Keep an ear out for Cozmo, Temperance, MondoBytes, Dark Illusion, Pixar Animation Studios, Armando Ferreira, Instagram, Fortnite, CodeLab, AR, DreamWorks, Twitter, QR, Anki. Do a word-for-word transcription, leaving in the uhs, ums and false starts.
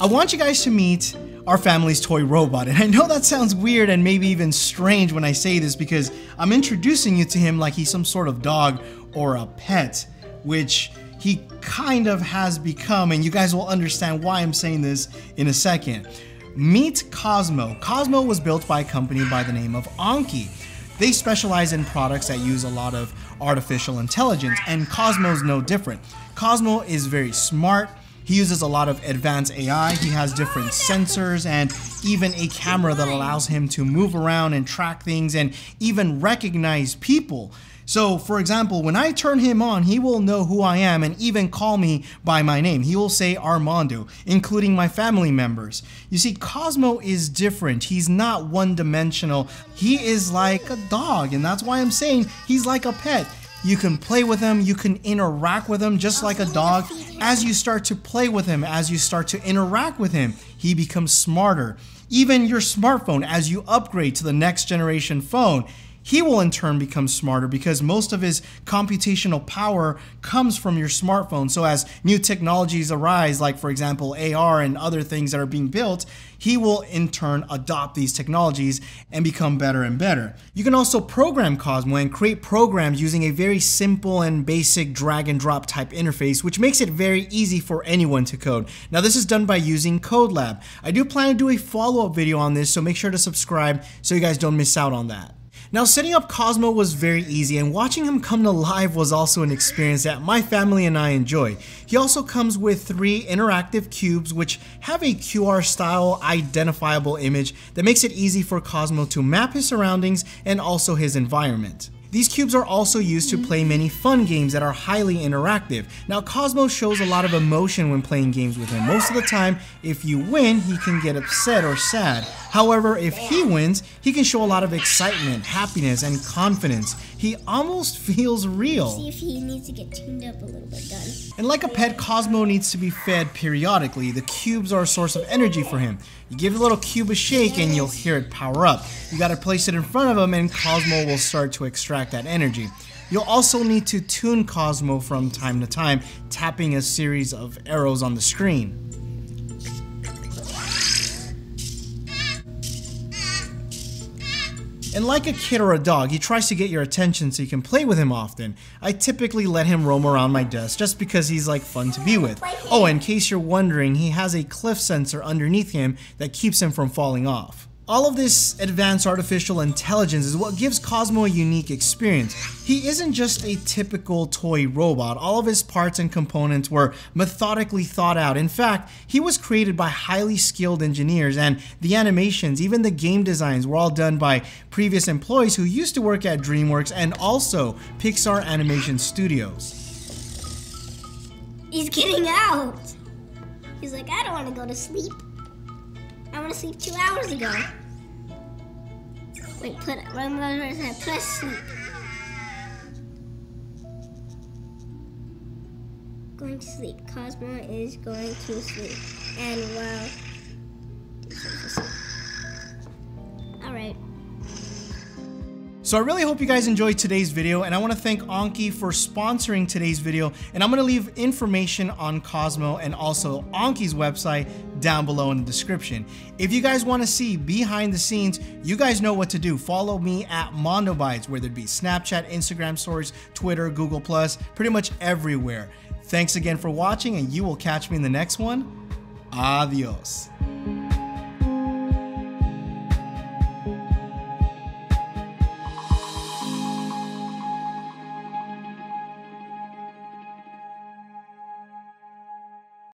I want you guys to meet our family's toy robot. And I know that sounds weird and maybe even strange when I say this, because I'm introducing you to him like he's some sort of dog or a pet, which he kind of has become, and you guys will understand why I'm saying this in a second. Meet Cozmo. Cozmo was built by a company by the name of Anki. They specialize in products that use a lot of artificial intelligence, and Cozmo's no different. Cozmo is very smart. He uses a lot of advanced A I. He has different sensors and even a camera that allows him to move around and track things and even recognize people. So, for example, when I turn him on, he will know who I am and even call me by my name. He will say Armando, including my family members. You see, Cozmo is different. He's not one-dimensional. He is like a dog, and that's why I'm saying he's like a pet. You can play with him, you can interact with him just like a dog. As you start to play with him, as you start to interact with him, he becomes smarter. Even your smartphone, as you upgrade to the next generation phone, he will in turn become smarter, because most of his computational power comes from your smartphone. So as new technologies arise, like for example A R and other things that are being built, he will in turn adopt these technologies and become better and better. You can also program Cozmo and create programs using a very simple and basic drag and drop type interface, which makes it very easy for anyone to code. Now this is done by using CodeLab. I do plan to do a follow-up video on this, so make sure to subscribe so you guys don't miss out on that. Now, setting up Cozmo was very easy, and watching him come to life was also an experience that my family and I enjoy. He also comes with three interactive cubes which have a Q R style identifiable image that makes it easy for Cozmo to map his surroundings and also his environment. These cubes are also used to play many fun games that are highly interactive. Now, Cozmo shows a lot of emotion when playing games with him. Most of the time, if you win, he can get upset or sad. However, if he wins, he can show a lot of excitement, happiness, and confidence. He almost feels real. See if he needs to get tuned up a little bit, guys. And like a pet, Cozmo needs to be fed periodically. The cubes are a source of energy for him. You give the little cube a shake and you'll hear it power up. You gotta place it in front of him and Cozmo will start to extract that energy. You'll also need to tune Cozmo from time to time, tapping a series of arrows on the screen. And like a kid or a dog, he tries to get your attention so you can play with him often. I typically let him roam around my desk just because he's like fun to be with. Oh, in case you're wondering, he has a cliff sensor underneath him that keeps him from falling off. All of this advanced artificial intelligence is what gives Cozmo a unique experience. He isn't just a typical toy robot. All of his parts and components were methodically thought out. In fact, he was created by highly skilled engineers, and the animations, even the game designs, were all done by previous employees who used to work at DreamWorks and also Pixar Animation Studios. He's getting out. He's like, I don't want to go to sleep. I want to sleep two hours ago. Wait, put it, press sleep. Going to sleep. Cozmo is going to sleep. And well, all right. So I really hope you guys enjoyed today's video, and I want to thank Anki for sponsoring today's video, and I'm going to leave information on Cozmo and also Anki's website down below in the description. If you guys want to see behind the scenes, you guys know what to do. Follow me at MondoBytes, where there'd be Snapchat, Instagram stories, Twitter, Google plus, pretty much everywhere. Thanks again for watching, and you will catch me in the next one. Adios.